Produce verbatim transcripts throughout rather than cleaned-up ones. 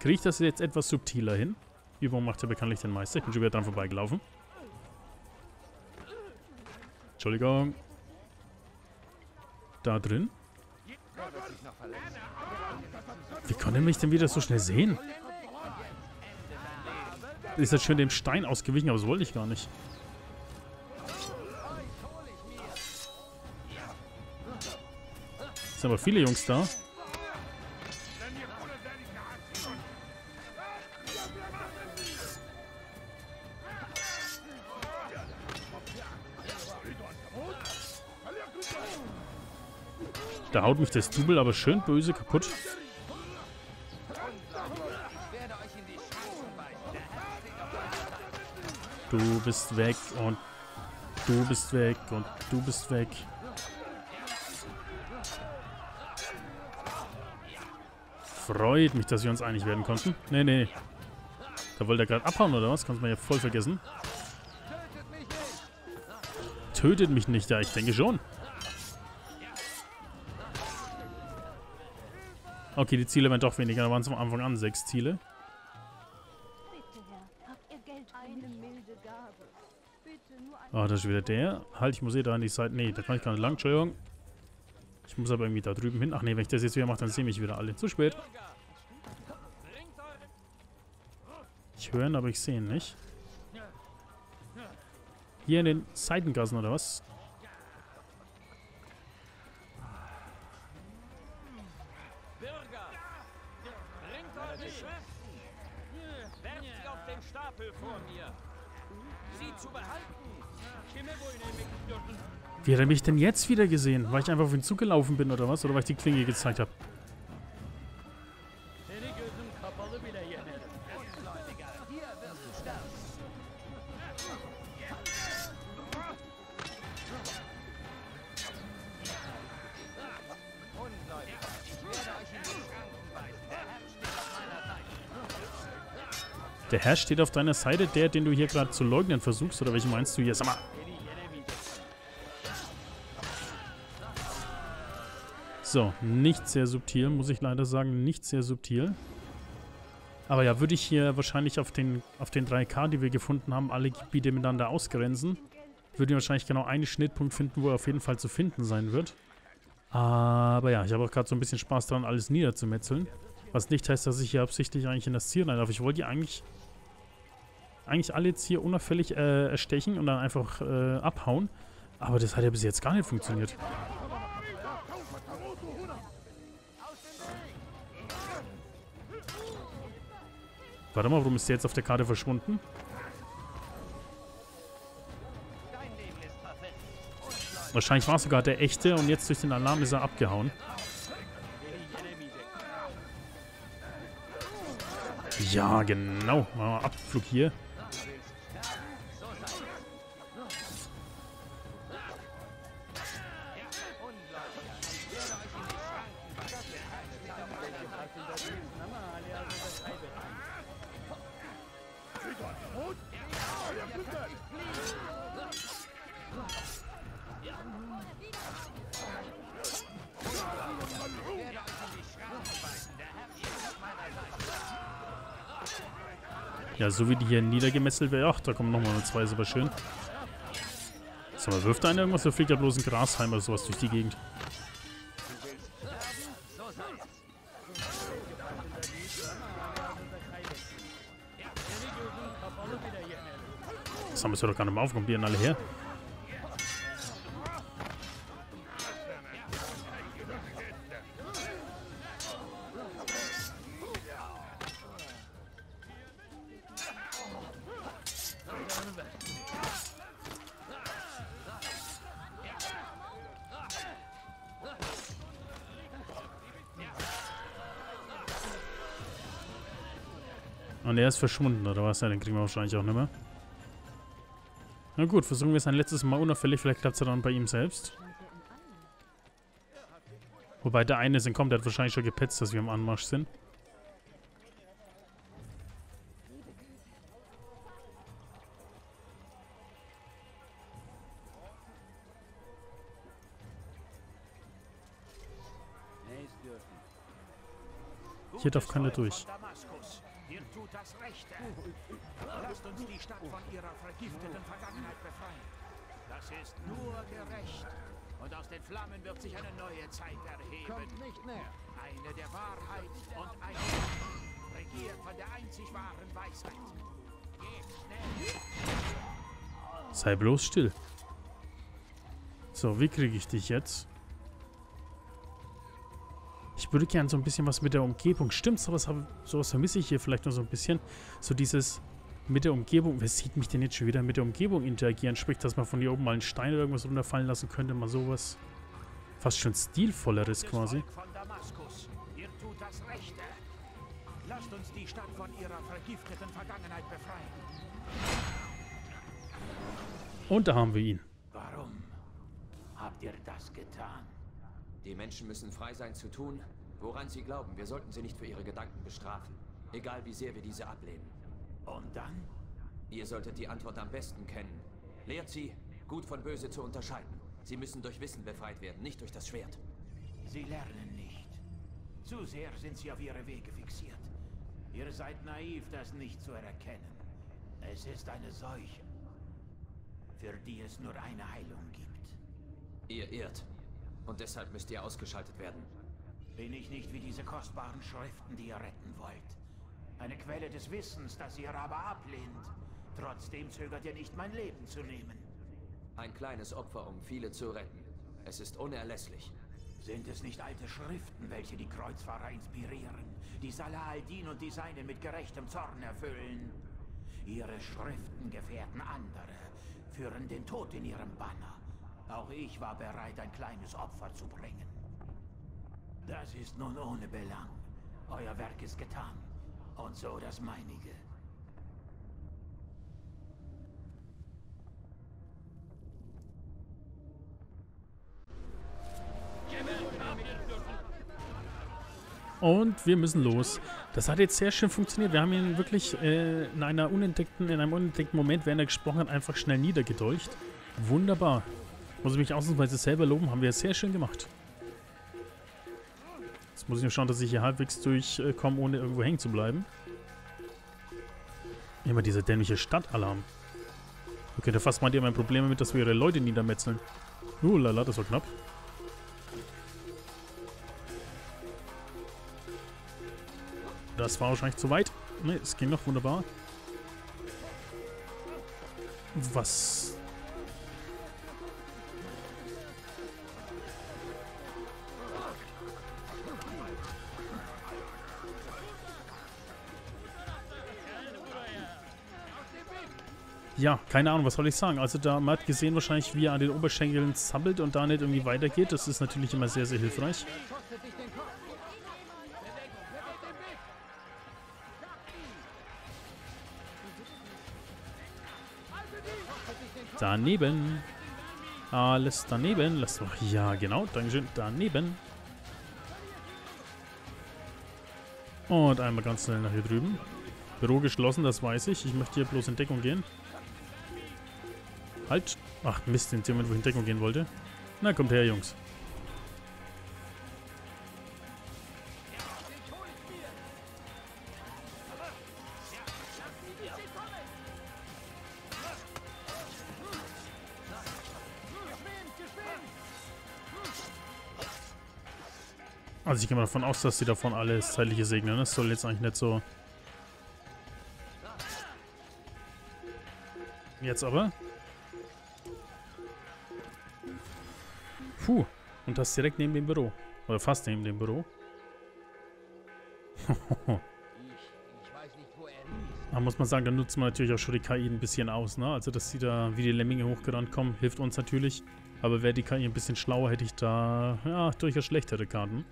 Kriege ich das jetzt etwas subtiler hin? Übung macht ja bekanntlich den Meister. Ich bin schon wieder dran vorbeigelaufen. Entschuldigung. Da drin? Wie konnte er mich denn wieder so schnell sehen? Ist das schön dem Stein ausgewichen, aber das wollte ich gar nicht. Es sind aber viele Jungs da. Da haut mich das Double aber schön böse kaputt. Du bist weg und du bist weg und du bist weg. Freut mich, dass wir uns einig werden konnten. Nee, nee. Da wollte er gerade abhauen oder was? Kannst man ja voll vergessen. Tötet mich nicht, ja, ich denke schon. Okay, die Ziele waren doch weniger. Da waren es am Anfang an sechs Ziele. Ah, oh, das ist wieder der. Halt, ich muss eh da an die Seite. Nee, da kann ich gar nicht lang. Entschuldigung. Ich muss aber irgendwie da drüben hin. Ach nee, wenn ich das jetzt wieder mache, dann sehen mich wieder alle. Zu spät. Ich höre ihn, aber ich sehe ihn nicht. Hier in den Seitengassen oder was? Wie hat er mich denn jetzt wieder gesehen? Weil ich einfach auf ihn zugelaufen bin oder was? Oder weil ich die Klinge gezeigt habe? Der Herr steht auf deiner Seite, der, den du hier gerade zu leugnen versuchst, oder welchen meinst du hier? Sag mal. So, nicht sehr subtil, muss ich leider sagen. Nicht sehr subtil. Aber ja, würde ich hier wahrscheinlich auf den, auf den drei K, die wir gefunden haben, alle Gebiete miteinander ausgrenzen, würde ich wahrscheinlich genau einen Schnittpunkt finden, wo er auf jeden Fall zu finden sein wird. Aber ja, ich habe auch gerade so ein bisschen Spaß daran, alles niederzumetzeln. Was nicht heißt, dass ich hier absichtlich eigentlich in das Ziel rein darf. Ich wollte hier eigentlich... eigentlich alle jetzt hier unauffällig äh, erstechen und dann einfach äh, abhauen. Aber das hat ja bis jetzt gar nicht funktioniert. Warte mal, warum ist der jetzt auf der Karte verschwunden? Wahrscheinlich war es sogar der echte und jetzt durch den Alarm ist er abgehauen. Ja, genau. Machen wir mal Abflug hier. Ja, so wie die hier niedergemesselt werden. Ach, da kommen nochmal eine zwei, ist aber schön. Sag mal, wirft da einer irgendwas? Da fliegt ja bloß ein Grashalm oder sowas durch die Gegend. Das haben wir doch gar nicht mehr aufgenommen, die alle her. Und er ist verschwunden, oder was? Ja, den kriegen wir wahrscheinlich auch nicht mehr. Na gut, versuchen wir es ein letztes Mal unauffällig. Vielleicht klappt es ja dann bei ihm selbst. Wobei der eine ist entkommen, der hat wahrscheinlich schon gepetzt, dass wir im Anmarsch sind. Hier darf keiner durch. das Rechte. Lasst uns die Stadt von ihrer vergifteten Vergangenheit befreien. Das ist nur gerecht. Und aus den Flammen wird sich eine neue Zeit erheben. Kommt nicht näher. Eine der Wahrheit und eine... regiert von der einzig wahren Weisheit. Geht schnell. Sei bloß still. So, wie kriege ich dich jetzt? Ich würde gerne so ein bisschen was mit der Umgebung. Stimmt, sowas, hab, sowas vermisse ich hier vielleicht noch so ein bisschen. So dieses mit der Umgebung. Wer sieht mich denn jetzt schon wieder mit der Umgebung interagieren? Sprich, dass man von hier oben mal einen Stein oder irgendwas runterfallen lassen könnte. Mal sowas fast schon stilvolleres quasi. Ihr tut das Rechte. Lasst uns die Stadt von ihrer vergifteten Vergangenheit befreien. Und da haben wir ihn. Warum habt ihr das getan? Die Menschen müssen frei sein zu tun, woran sie glauben. Wir sollten sie nicht für ihre Gedanken bestrafen. Egal wie sehr wir diese ablehnen. Und dann? Ihr solltet die Antwort am besten kennen. Lehrt sie, gut von böse zu unterscheiden. Sie müssen durch Wissen befreit werden, nicht durch das Schwert. Sie lernen nicht. Zu sehr sind sie auf ihre Wege fixiert. Ihr seid naiv, das nicht zu erkennen. Es ist eine Seuche, für die es nur eine Heilung gibt. Ihr irrt. Und deshalb müsst ihr ausgeschaltet werden. Bin ich nicht wie diese kostbaren Schriften, die ihr retten wollt. Eine Quelle des Wissens, das ihr aber ablehnt. Trotzdem zögert ihr nicht, mein Leben zu nehmen. Ein kleines Opfer, um viele zu retten. Es ist unerlässlich. Sind es nicht alte Schriften, welche die Kreuzfahrer inspirieren, die Salah al-Din und die Seine mit gerechtem Zorn erfüllen? Ihre Schriften gefährden andere, führen den Tod in ihrem Banner. Auch ich war bereit, ein kleines Opfer zu bringen. Das ist nun ohne Belang. Euer Werk ist getan. Und so das meinige. Und wir müssen los. Das hat jetzt sehr schön funktioniert. Wir haben ihn wirklich äh, in, einer unentdeckten, in einem unentdeckten Moment, während er gesprochen hat, einfach schnell niedergedolcht. Wunderbar. Muss ich mich ausnahmsweise selber loben, haben wir sehr schön gemacht. Jetzt muss ich nur schauen, dass ich hier halbwegs durchkomme, ohne irgendwo hängen zu bleiben. Immer dieser dämliche Stadtalarm. Okay, da fast meint ihr mein Problem damit, dass wir ihre Leute niedermetzeln. Uh, lala, das war knapp. Das war wahrscheinlich zu weit. Ne, es ging noch wunderbar. Was... Ja, keine Ahnung, was soll ich sagen? Also da, man hat gesehen wahrscheinlich, wie er an den Oberschenkeln zappelt und da nicht irgendwie weitergeht. Das ist natürlich immer sehr, sehr hilfreich. Daneben. Alles daneben. Lass doch. Ja, genau. Dankeschön. Daneben. Und einmal ganz schnell nach hier drüben. Büro geschlossen, das weiß ich. Ich möchte hier bloß in Deckung gehen. Halt. Ach, Mist, in dem Moment, wo ich in Deckung gehen wollte. Na, kommt her, Jungs. Also ich gehe mal davon aus, dass sie davon alles Zeitliche segnen. Das soll jetzt eigentlich nicht so... Jetzt aber... Puh, und das direkt neben dem Büro. Oder fast neben dem Büro. Da muss man sagen, da nutzt man natürlich auch schon die K I ein bisschen aus, ne? Also, dass sie da wie die Lemminge hochgerannt kommen, hilft uns natürlich. Aber wäre die K I ein bisschen schlauer, hätte ich da, ja, durchaus schlechtere Karten.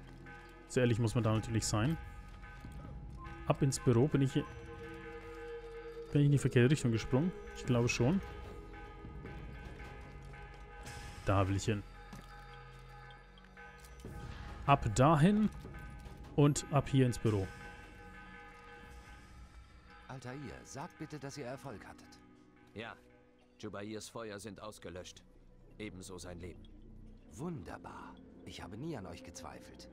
So ehrlich muss man da natürlich sein. Ab ins Büro. Bin ich hier... Bin ich in die verkehrte Richtung gesprungen? Ich glaube schon. Da will ich hin. Ab dahin und ab hier ins Büro. Altair, sagt bitte, dass ihr Erfolg hattet. Ja, Jubairs Feuer sind ausgelöscht. Ebenso sein Leben. Wunderbar. Ich habe nie an euch gezweifelt.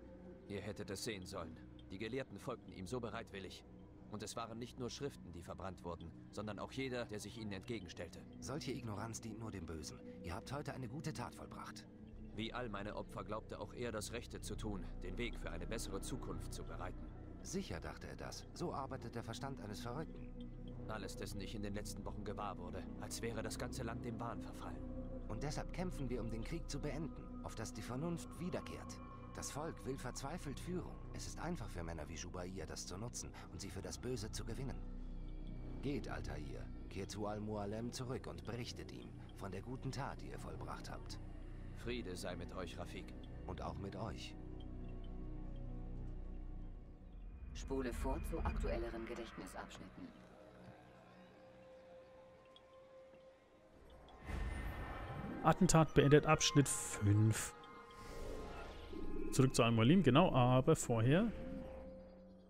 Ihr hättet es sehen sollen. Die Gelehrten folgten ihm so bereitwillig. Und es waren nicht nur Schriften, die verbrannt wurden, sondern auch jeder, der sich ihnen entgegenstellte. Solche Ignoranz dient nur dem Bösen. Ihr habt heute eine gute Tat vollbracht. Wie all meine Opfer glaubte auch er, das Rechte zu tun, den Weg für eine bessere Zukunft zu bereiten. Sicher dachte er das. So arbeitet der Verstand eines Verrückten. Alles, dessen ich in den letzten Wochen gewahr wurde, als wäre das ganze Land dem Wahn verfallen. Und deshalb kämpfen wir, um den Krieg zu beenden, auf dass die Vernunft wiederkehrt. Das Volk will verzweifelt Führung. Es ist einfach für Männer wie Jubair, das zu nutzen und sie für das Böse zu gewinnen. Geht, Altair, kehrt zu Al-Mualim zurück und berichtet ihm von der guten Tat, die ihr vollbracht habt. Friede sei mit euch, Rafik. Und auch mit euch. Spule vor zu aktuelleren Gedächtnisabschnitten. Attentat beendet, Abschnitt fünf. Zurück zu Al-Mualim, genau, aber vorher.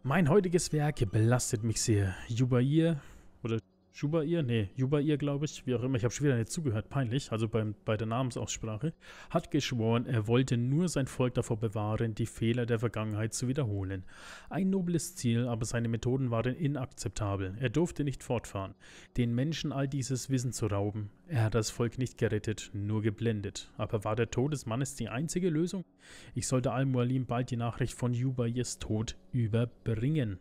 Mein heutiges Werk belastet mich sehr. Jubair, oder Jubair, nee, Jubair, glaube ich, wie auch immer, ich habe schon wieder nicht zugehört, peinlich, also beim, bei der Namensaussprache, hat geschworen, er wollte nur sein Volk davor bewahren, die Fehler der Vergangenheit zu wiederholen. Ein nobles Ziel, aber seine Methoden waren inakzeptabel. Er durfte nicht fortfahren, den Menschen all dieses Wissen zu rauben. Er hat das Volk nicht gerettet, nur geblendet. Aber war der Tod des Mannes die einzige Lösung? Ich sollte Al-Mualim bald die Nachricht von Jubairs Tod überbringen.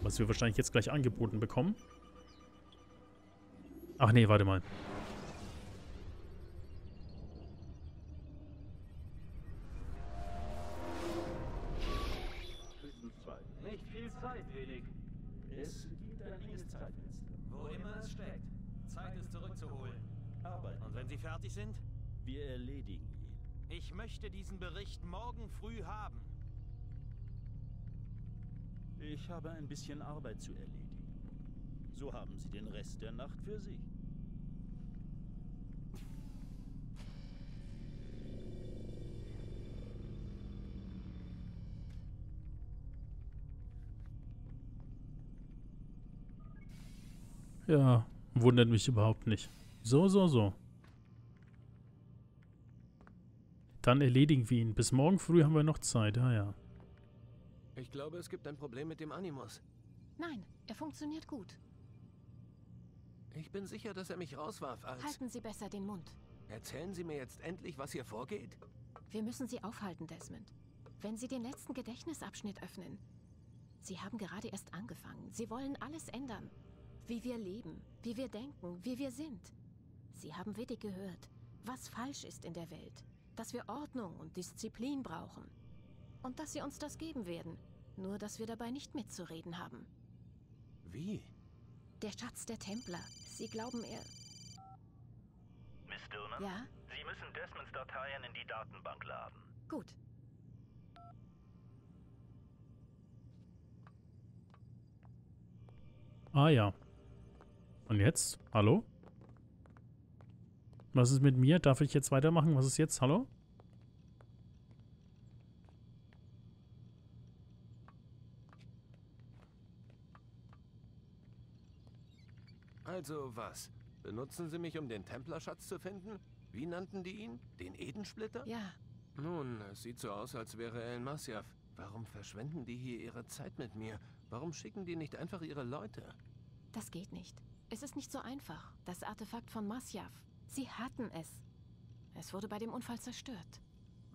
Was wir wahrscheinlich jetzt gleich angeboten bekommen. Ach nee, warte mal. Nicht viel Zeit, Willig. Es gibt ein liebes Zeitfenster. Wo immer es steckt. Zeit ist zurückzuholen. Arbeit. Und wenn Sie fertig sind? Wir erledigen ihn. Ich möchte diesen Bericht morgen früh haben. Ich habe ein bisschen Arbeit zu erledigen. So haben Sie den Rest der Nacht für sich. Ja, wundert mich überhaupt nicht. So, so, so. Dann erledigen wir ihn. Bis morgen früh haben wir noch Zeit. Ah ja. Ich glaube, es gibt ein Problem mit dem Animus. Nein, er funktioniert gut. Ich bin sicher, dass er mich rauswarf, als... Halten Sie besser den Mund. Erzählen Sie mir jetzt endlich, was hier vorgeht? Wir müssen Sie aufhalten, Desmond. Wenn Sie den letzten Gedächtnisabschnitt öffnen. Sie haben gerade erst angefangen. Sie wollen alles ändern. Wie wir leben, wie wir denken, wie wir sind. Sie haben wenig gehört, was falsch ist in der Welt. Dass wir Ordnung und Disziplin brauchen. Und dass Sie uns das geben werden. Nur, dass wir dabei nicht mitzureden haben. Wie? Der Schatz der Templer. Sie glauben, er... Miss Dillman? Ja? Sie müssen Desmonds Dateien in die Datenbank laden. Gut. Ah ja. Und jetzt? Hallo? Was ist mit mir? Darf ich jetzt weitermachen? Was ist jetzt? Hallo? Also was? Benutzen Sie mich, um den Templerschatz zu finden? Wie nannten die ihn? Den Edensplitter? Ja. Nun, es sieht so aus, als wäre er in Masyaf. Warum verschwenden die hier ihre Zeit mit mir? Warum schicken die nicht einfach ihre Leute? Das geht nicht. Es ist nicht so einfach. Das Artefakt von Masyaf. Sie hatten es. Es wurde bei dem Unfall zerstört.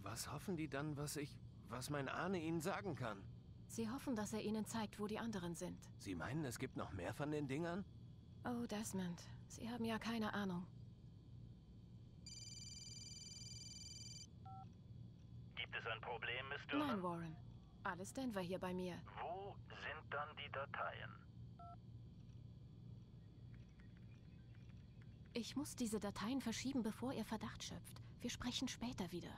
Was hoffen die dann, was ich... was mein Ahne ihnen sagen kann? Sie hoffen, dass er ihnen zeigt, wo die anderen sind. Sie meinen, es gibt noch mehr von den Dingern? Oh, Desmond, Sie haben ja keine Ahnung. Gibt es ein Problem, Miss Dillman? Nein, Warren. Alles Denver hier bei mir. Wo sind dann die Dateien? Ich muss diese Dateien verschieben, bevor ihr Verdacht schöpft. Wir sprechen später wieder.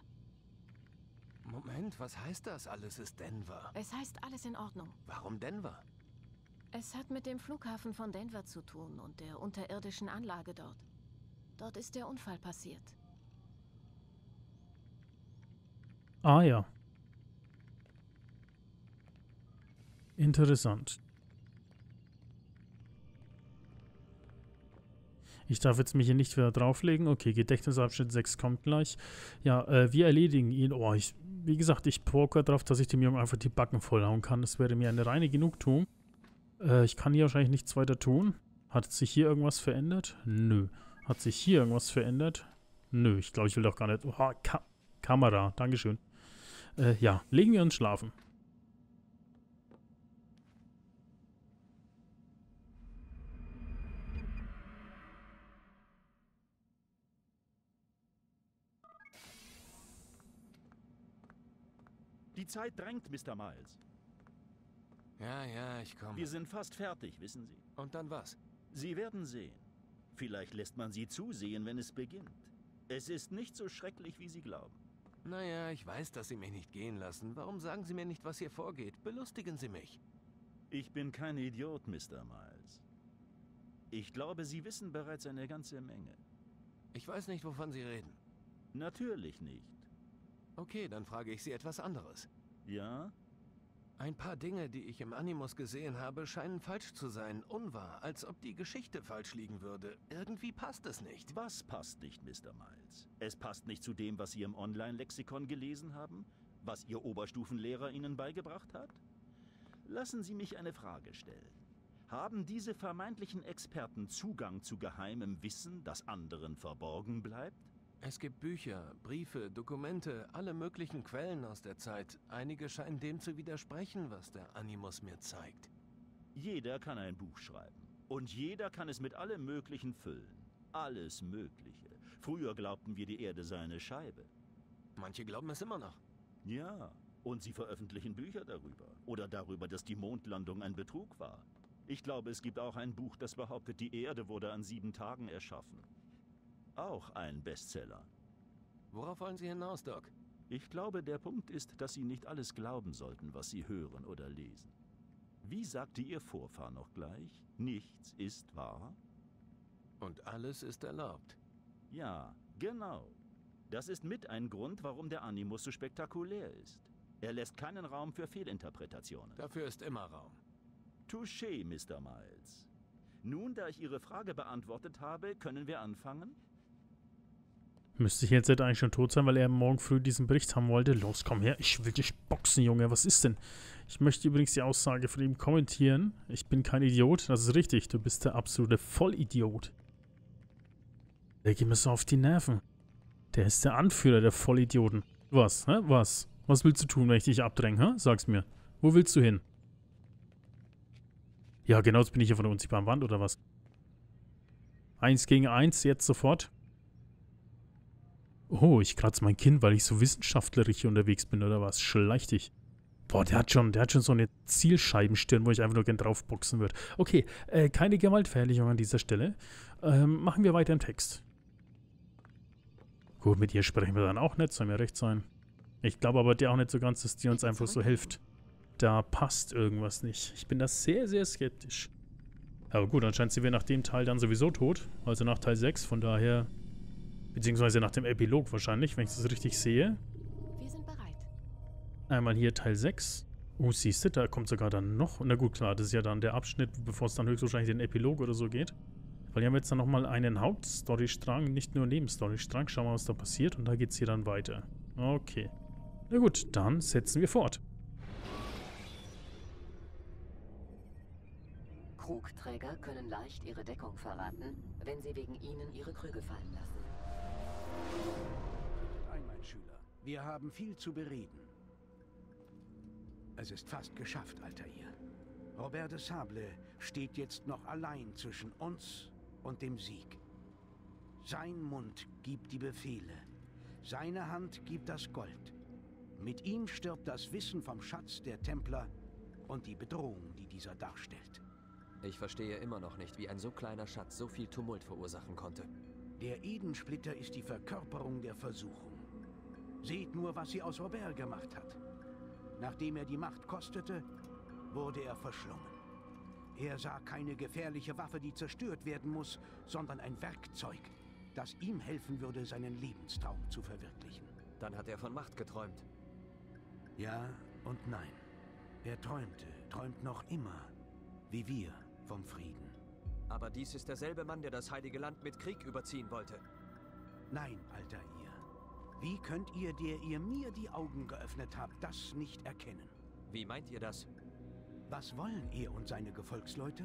Moment, was heißt das? Alles ist Denver. Es heißt alles in Ordnung. Warum Denver? Es hat mit dem Flughafen von Denver zu tun und der unterirdischen Anlage dort. Dort ist der Unfall passiert. Ah ja. Interessant. Ich darf jetzt mich hier nicht wieder drauflegen. Okay, Gedächtnisabschnitt sechs kommt gleich. Ja, äh, wir erledigen ihn. Oh, ich, wie gesagt, ich poker drauf, dass ich dem Jungen einfach die Backen vollhauen kann. Das wäre mir eine reine Genugtuung. Äh, ich kann hier wahrscheinlich nichts weiter tun. Hat sich hier irgendwas verändert? Nö. Hat sich hier irgendwas verändert? Nö, ich glaube, ich will doch gar nicht... Oha, Ka Kamera, dankeschön. Äh, ja, legen wir uns schlafen. Die Zeit drängt, Mister Miles. Ja, ja, ich komme. Wir sind fast fertig, wissen Sie. Und dann was? Sie werden sehen. Vielleicht lässt man Sie zusehen, wenn es beginnt. Es ist nicht so schrecklich, wie Sie glauben. Naja, ich weiß, dass Sie mich nicht gehen lassen. Warum sagen Sie mir nicht, was hier vorgeht? Belustigen Sie mich. Ich bin kein Idiot, Mister Miles. Ich glaube, Sie wissen bereits eine ganze Menge. Ich weiß nicht, wovon Sie reden. Natürlich nicht. Okay, dann frage ich Sie etwas anderes. Ja? Ein paar Dinge, die ich im Animus gesehen habe, scheinen falsch zu sein, unwahr, als ob die Geschichte falsch liegen würde. Irgendwie passt es nicht. Was passt nicht, Mister Miles? Es passt nicht zu dem, was Sie im Online-Lexikon gelesen haben? Was Ihr Oberstufenlehrer Ihnen beigebracht hat? Lassen Sie mich eine Frage stellen. Haben diese vermeintlichen Experten Zugang zu geheimem Wissen, das anderen verborgen bleibt? Es gibt Bücher, Briefe, Dokumente, alle möglichen Quellen aus der Zeit. Einige scheinen dem zu widersprechen, was der Animus mir zeigt. Jeder kann ein Buch schreiben. Und jeder kann es mit allem Möglichen füllen. Alles Mögliche. Früher glaubten wir, die Erde sei eine Scheibe. Manche glauben es immer noch. Ja, und sie veröffentlichen Bücher darüber. Oder darüber, dass die Mondlandung ein Betrug war. Ich glaube, es gibt auch ein Buch, das behauptet, die Erde wurde an sieben Tagen erschaffen. Auch ein Bestseller. Worauf wollen Sie hinaus, Doc? Ich glaube, der Punkt ist, dass Sie nicht alles glauben sollten, was Sie hören oder lesen. Wie sagte Ihr Vorfahr noch gleich? Nichts ist wahr. Und alles ist erlaubt. Ja, genau. Das ist mit ein Grund, warum der Animus so spektakulär ist. Er lässt keinen Raum für Fehlinterpretationen. Dafür ist immer Raum. Touché, Mister Miles. Nun, da ich Ihre Frage beantwortet habe, können wir anfangen? Müsste ich jetzt nicht eigentlich schon tot sein, weil er morgen früh diesen Bericht haben wollte. Los, komm her, ich will dich boxen, Junge, was ist denn? Ich möchte übrigens die Aussage von ihm kommentieren. Ich bin kein Idiot, das ist richtig, du bist der absolute Vollidiot. Der geht mir so auf die Nerven. Der ist der Anführer der Vollidioten. Was, hä, was? Was willst du tun, wenn ich dich abdränge, hä? Sag's mir. Wo willst du hin? Ja, genau, jetzt bin ich hier von der unsichtbaren Wand, oder was? Eins gegen eins, jetzt sofort. Oh, ich kratze mein Kinn, weil ich so wissenschaftlerig hier unterwegs bin, oder was? Schleich dich. Boah, der hat schon, der hat schon so eine Zielscheibenstirn, wo ich einfach nur gern draufboxen würde. Okay, äh, keine Gewaltverherrlichung an dieser Stelle. Ähm, machen wir weiter im Text. Gut, mit ihr sprechen wir dann auch nicht, soll mir recht sein. Ich glaube aber der auch nicht so ganz, dass die uns einfach so hilft. Da passt irgendwas nicht. Ich bin da sehr, sehr skeptisch. Aber gut, anscheinend sind wir nach dem Teil dann sowieso tot. Also nach Teil sechs, von daher... Beziehungsweise nach dem Epilog wahrscheinlich, wenn ich das richtig sehe. Wir sind bereit. Einmal hier Teil sechs. Oh, siehst du, da kommt sogar dann noch... Na gut, klar, das ist ja dann der Abschnitt, bevor es dann höchstwahrscheinlich den Epilog oder so geht. Weil hier haben wir jetzt dann nochmal einen Hauptstorystrang, nicht nur Nebenstorystrang. Schauen wir mal, was da passiert. Und da geht's hier dann weiter. Okay. Na gut, dann setzen wir fort. Krugträger können leicht ihre Deckung verraten, wenn sie wegen ihnen ihre Krüge fallen lassen. Ein, mein Schüler. Wir haben viel zu bereden. Es ist fast geschafft, Altair. Robert de Sable steht jetzt noch allein zwischen uns und dem Sieg. Sein Mund gibt die Befehle. Seine Hand gibt das Gold. Mit ihm stirbt das Wissen vom Schatz der Templer und die Bedrohung, die dieser darstellt. Ich verstehe immer noch nicht, wie ein so kleiner Schatz so viel Tumult verursachen konnte. Der Edensplitter ist die Verkörperung der Versuchung. Seht nur, was sie aus Robert gemacht hat. Nachdem er die Macht kostete, wurde er verschlungen. Er sah keine gefährliche Waffe, die zerstört werden muss, sondern ein Werkzeug, das ihm helfen würde, seinen Lebenstraum zu verwirklichen. Dann hat er von Macht geträumt. Ja und nein. Er träumte, träumt noch immer, wie wir. Vom Frieden. Aber dies ist derselbe Mann, der das Heilige Land mit Krieg überziehen wollte. Nein, Altair. Wie könnt ihr, der ihr mir die Augen geöffnet habt, das nicht erkennen? Wie meint ihr das? Was wollen ihr und seine Gefolgsleute?